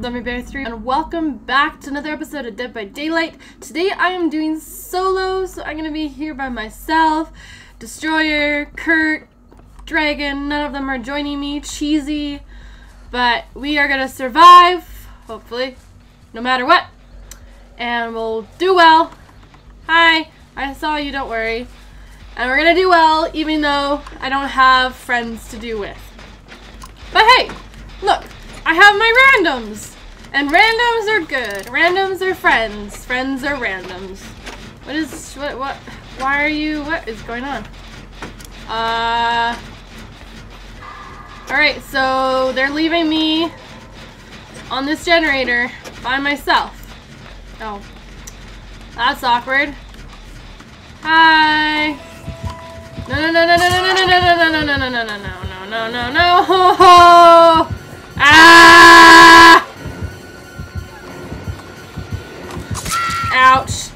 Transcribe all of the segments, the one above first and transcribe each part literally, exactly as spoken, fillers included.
ZombieBear thirty-one and welcome back to another episode of Dead by Daylight. Today I am doing solo, so I'm gonna be here by myself. Destroyer, Kurt, Dragon, none of them are joining me. Cheesy, but we are gonna survive, hopefully, no matter what. And we'll do well. Hi, I saw you, don't worry. And we're gonna do well, even though I don't have friends to do with. But hey, look, I have my randoms, and randoms are good. Randoms are friends. Friends are randoms. What is what? What? Why are you? What is going on? Uh. All right, so they're leaving me on this generator by myself. Oh, that's awkward. Hi. No, no, no, no, no, no, no, no, no, no, no, no, no, no, no. No, no, no! Ho, ho. Ah! Ouch.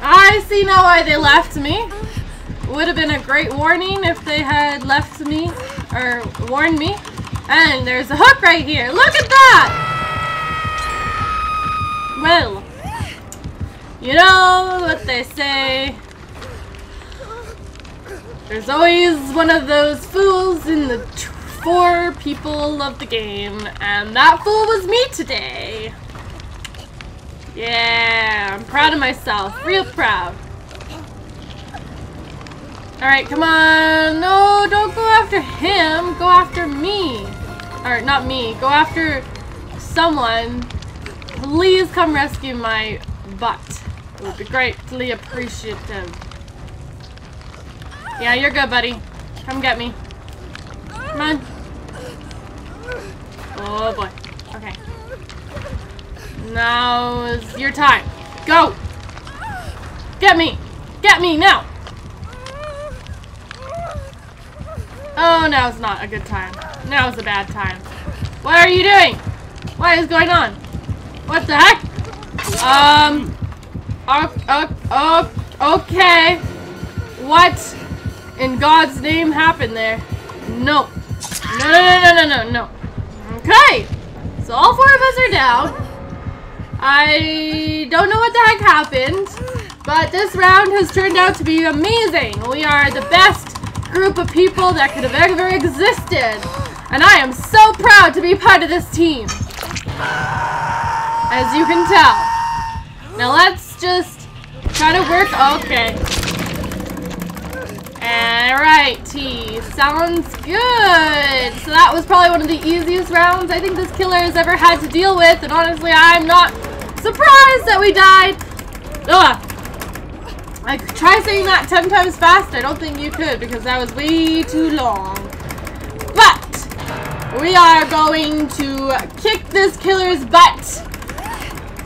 I see now why they left me. Would have been a great warning if they had left me, or warned me. And there's a hook right here. Look at that! Well, you know what they say. There's always one of those fools in the four people of the game, and that fool was me today. Yeah, I'm proud of myself, real proud. All right, come on. No, don't go after him. Go after me, or not me. Go after someone. Please come rescue my butt. It would be greatly appreciative. Yeah, you're good, buddy. Come get me. Come on. Oh, boy. Okay. Now is your time. Go! Get me! Get me, now! Oh, now's not a good time. Now's a bad time. What are you doing? What is going on? What the heck? Um... Oh, oh, oh, okay. What? In God's name happened there. No. No, no, no, no, no, no. Okay. So all four of us are down. I don't know what the heck happened, but this round has turned out to be amazing. We are the best group of people that could have ever existed. And I am so proud to be part of this team. As you can tell. Now let's just try to work. Okay. Alright, T. Sounds good. So that was probably one of the easiest rounds I think this killer has ever had to deal with, and honestly, I'm not surprised that we died. Ugh. I try saying that ten times fast. I don't think you could because that was way too long. But we are going to kick this killer's butt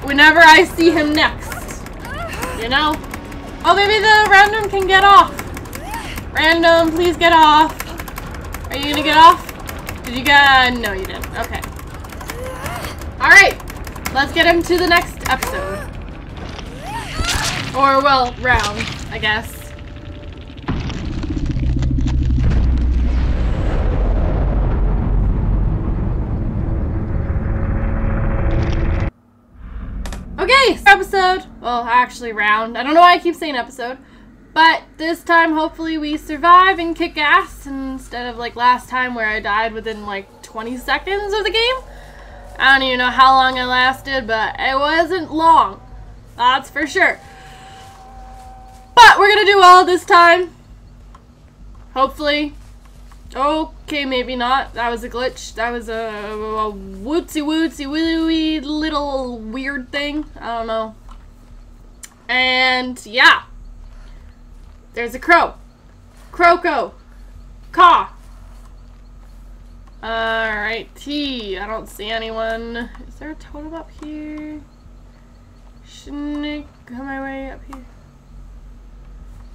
whenever I see him next. You know? Oh, maybe the random can get off. Random, please get off. Are you gonna get off? Did you get? No, you didn't. Okay. All right. Let's get him to the next episode. Or well, round, I guess. Okay, episode. Well, actually, round. I don't know why I keep saying episode. But this time, hopefully, we survive and kick ass instead of like last time where I died within like twenty seconds of the game. I don't even know how long I lasted, but it wasn't long. That's for sure. But we're gonna do well this time. Hopefully. Okay, maybe not. That was a glitch. That was a, a wootsy wootsy wooey little weird thing. I don't know. And yeah. There's a crow. Croco. Caw. Alright, T. I don't see anyone. Is there a totem up here? Shouldn't it come my way up here?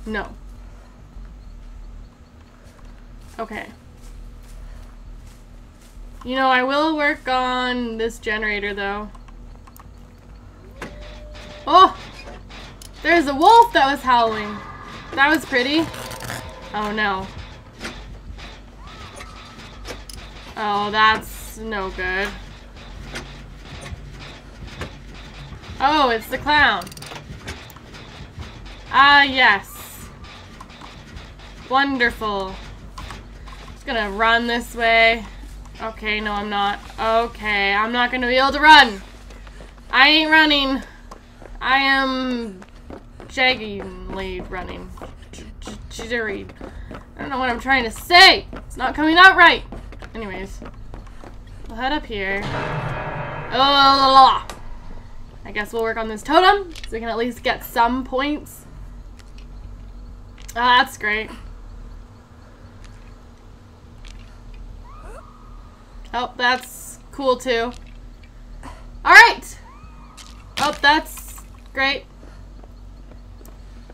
No. Okay. You know, I will work on this generator, though. Oh! There's a wolf that was howling. That was pretty. Oh no. Oh, that's no good. Oh, it's the clown. Ah, yes. Wonderful. Just gonna run this way. Okay, no, I'm not. Okay, I'm not gonna be able to run. I ain't running. I am jaggingly running. Jittery. I don't know what I'm trying to say. It's not coming out right. Anyways, we'll head up here. Oh, la, la, la. I guess we'll work on this totem so we can at least get some points. Ah, that's great. Oh, that's cool too. Alright! Oh, that's great.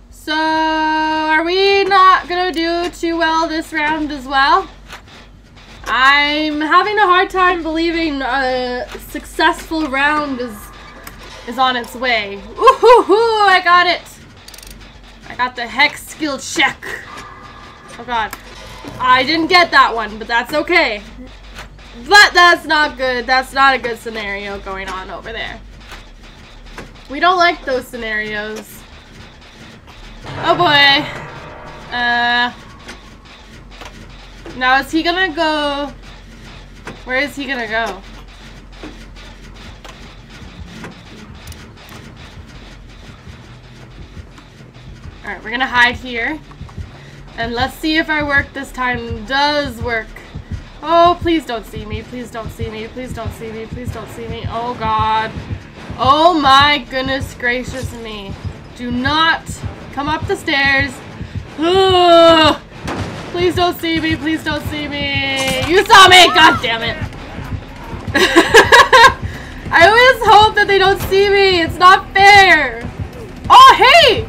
So, are we not gonna do too well this round as well? I'm having a hard time believing a successful round is is on its way. Woohoo! I got it! I got the hex skill check. Oh god. I didn't get that one, but that's okay. But that's not good. That's not a good scenario going on over there. We don't like those scenarios. Oh boy. Uh. Now is he gonna go? Where is he gonna go? Alright, we're gonna hide here. And let's see if our work this time does work. Oh, please don't see me. Please don't see me. Please don't see me. Please don't see me. Oh, God. Oh, my goodness gracious me. Do not come up the stairs. Ugh. Please don't see me. Please don't see me. You saw me. God damn it. I always hope that they don't see me. It's not fair. Oh, hey.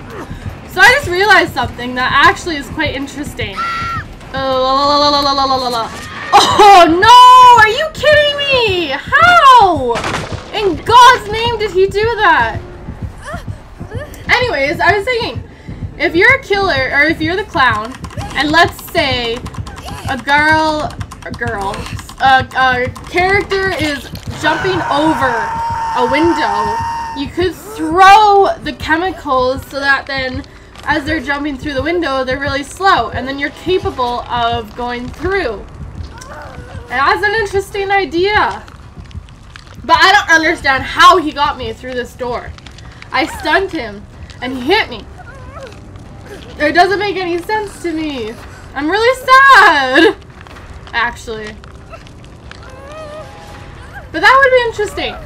So I just realized something that actually is quite interesting. Uh, la, la, la, la, la, la, la, la. Oh no! Are you kidding me? How? In God's name did he do that? Anyways, I was thinking, if you're a killer, or if you're the clown, and let's say a girl, a girl, a, a character is jumping over a window, you could throw the chemicals so that then as they're jumping through the window, they're really slow, and then you're capable of going through. And that's an interesting idea. But I don't understand how he got me through this door. I stunned him, and he hit me. It doesn't make any sense to me. I'm really sad, actually. But that would be interesting.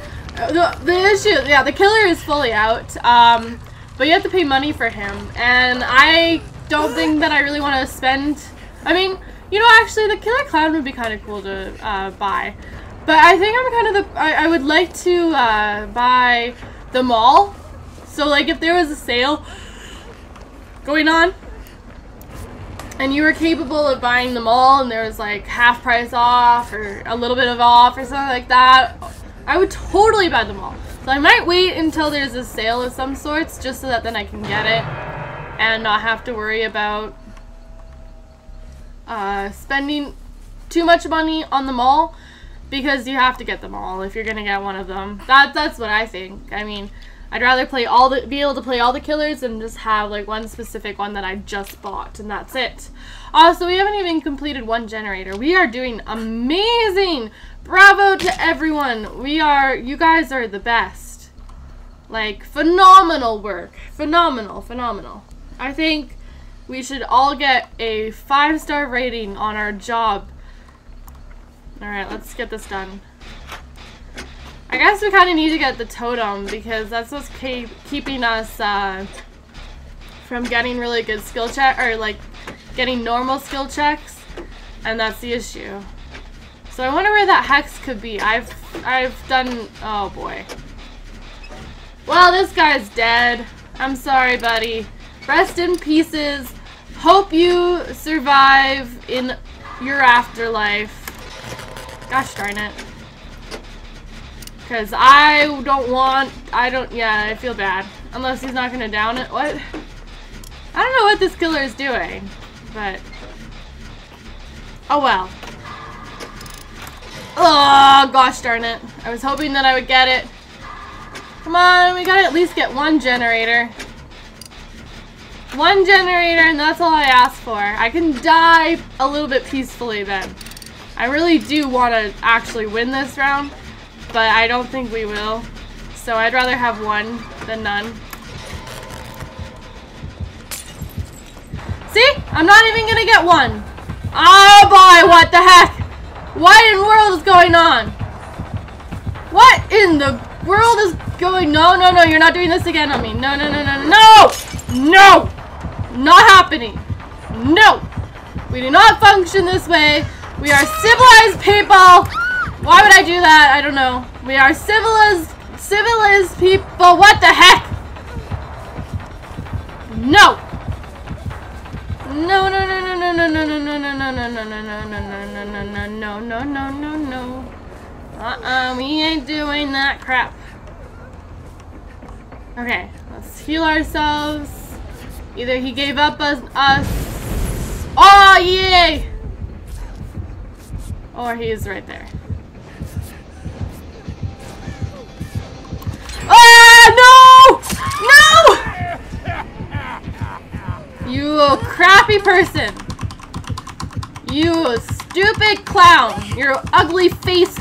The, the issue, yeah, the killer is fully out, um, but you have to pay money for him. And I don't think that I really want to spend... I mean... You know, actually, the killer clown would be kind of cool to uh, buy, but I think I'm kind of the I, I would like to uh, buy the mall. So, like, if there was a sale going on, and you were capable of buying the mall, and there was like half price off or a little bit of off or something like that, I would totally buy the mall. So I might wait until there's a sale of some sorts, just so that then I can get it and not have to worry about. Uh, spending too much money on the mall, because you have to get them all if you're gonna get one of them. That that's what I think. I mean, I'd rather play all the be able to play all the killers than just have like one specific one that I just bought and that's it. Also, we haven't even completed one generator. We are doing amazing. Bravo to everyone. We are. You guys are the best. Like phenomenal work. Phenomenal. Phenomenal. I think. We should all get a five-star rating on our job. Alright, let's get this done. I guess we kind of need to get the totem because that's what's keep keeping us uh, from getting really good skill check or like getting normal skill checks, and that's the issue. So I wonder where that hex could be. I've I've done. Oh boy. Well, this guy's dead. I'm sorry, buddy. Rest in pieces. Hope you survive in your afterlife. Gosh darn it. Because I don't want... I don't... Yeah, I feel bad. Unless he's not going to down it. What? I don't know what this killer is doing. But... Oh well. Oh, gosh darn it. I was hoping that I would get it. Come on, we gotta at least get one generator. One generator, and that's all I asked for. I can die a little bit peacefully then. I really do want to actually win this round, but I don't think we will. So I'd rather have one than none. See? I'm not even gonna get one. Oh boy, what the heck? What in the world is going on? What in the world is going? No, no, no, you're not doing this again on me. No, no, no, no, no! No! Not happening. No! We do not function this way. We are civilized people. Why would I do that? I don't know. We are civilized, civilized people. What the heck? No! No, no, no, no, no, no, no, no, no, no, no, no, no, no, no, no, no, no, no, no, no, no. Uh-uh, we ain't doing that crap. Okay, let's heal ourselves. Either he gave up us, us. Oh, yay! Or he is right there. Ah, no! No! You crappy person. You stupid clown. You're an ugly face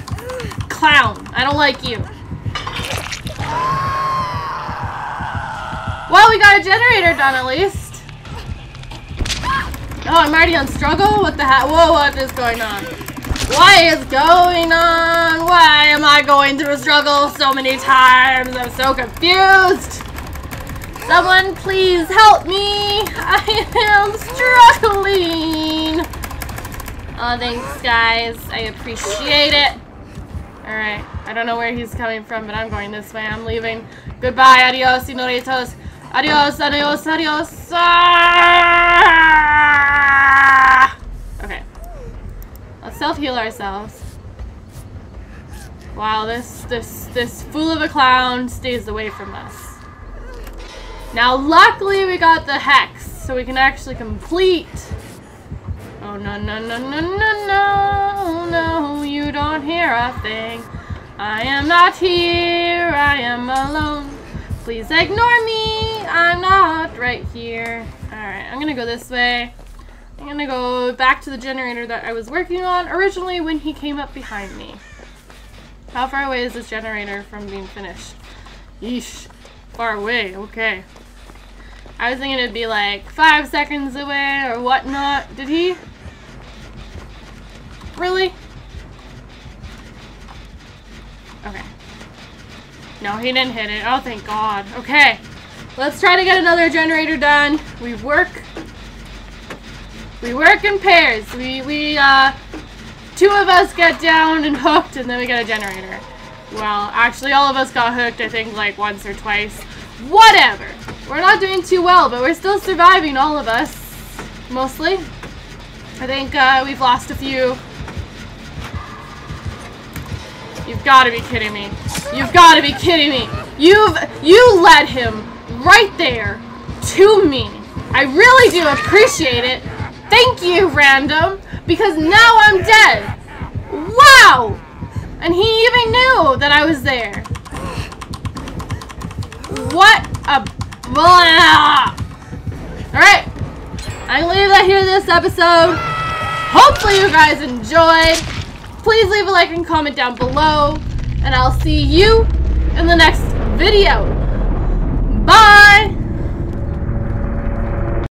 clown. I don't like you. Well, we got a generator done at least. Oh, I'm already on struggle? What the heck? Whoa, what is going on? What is going on? Why am I going through a struggle so many times? I'm so confused. Someone please help me. I am struggling. Oh, thanks guys. I appreciate it. Alright. I don't know where he's coming from, but I'm going this way. I'm leaving. Goodbye. Adios, señoritos. Adios, adios, adios. Ah! Okay. Let's self-heal ourselves. Wow, this this this fool of a clown stays away from us. Now, luckily we got the hex, so we can actually complete. Oh no no no no no no no! You don't hear a thing. I am not here. I am alone. Please ignore me. I'm not right here. Alright, I'm gonna go this way. I'm gonna go back to the generator that I was working on originally when he came up behind me. How far away is this generator from being finished? Yeesh. Far away, okay. I was thinking it'd be like five seconds away or whatnot. Did he? Really? Okay. No, he didn't hit it. Oh, thank God. Okay. Let's try to get another generator done. We work. We work in pairs. We, we, uh, two of us get down and hooked, and then we get a generator. Well, actually, all of us got hooked, I think, like, once or twice. Whatever. We're not doing too well, but we're still surviving, all of us. Mostly. I think, uh, we've lost a few. You've got to be kidding me. You've got to be kidding me. You've, you led him. Right there to me. I really do appreciate it. Thank you, random, because now I'm dead. Wow! And he even knew that I was there. What a blah! Alright. I'm gonna leave that here this episode. Hopefully you guys enjoyed. Please leave a like and comment down below. And I'll see you in the next video. Bye!